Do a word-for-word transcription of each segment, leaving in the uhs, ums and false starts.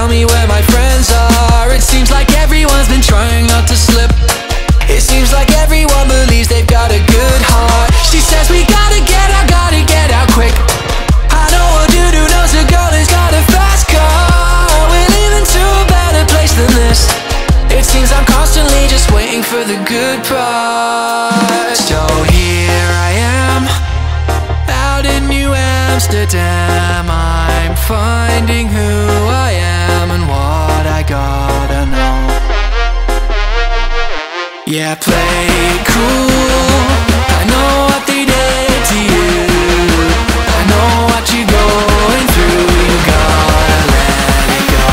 tell me where my friends are. It seems like everyone's been trying not to slip. It seems like everyone believes they've got a good heart. She says we gotta get out, gotta get out quick. I know a dude who knows a girl who's got a fast car. We're leaving to a better place than this. It seems I'm constantly just waiting for the good part. So here I am, out in New Amsterdam. I'm finding who I am and what I gotta know. Yeah, play it cool. I know what they did to you. I know what you're going through. You gotta let it go.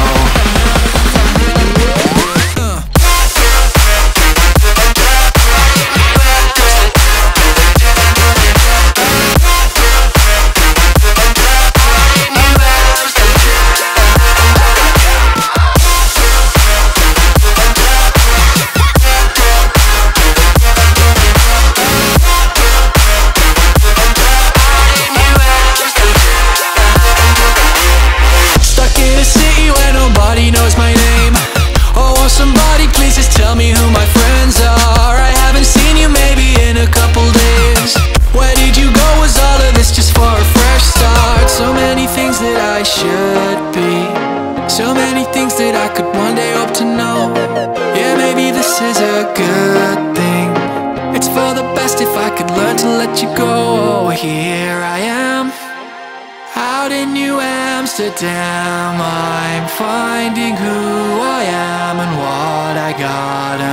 Amsterdam, I'm finding who I am and what I gotta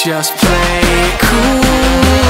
know. Just play it cool.